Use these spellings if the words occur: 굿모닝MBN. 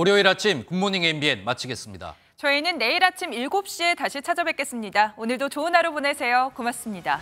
월요일 아침 굿모닝 MBN 마치겠습니다. 저희는 내일 아침 7시에 다시 찾아뵙겠습니다. 오늘도 좋은 하루 보내세요. 고맙습니다.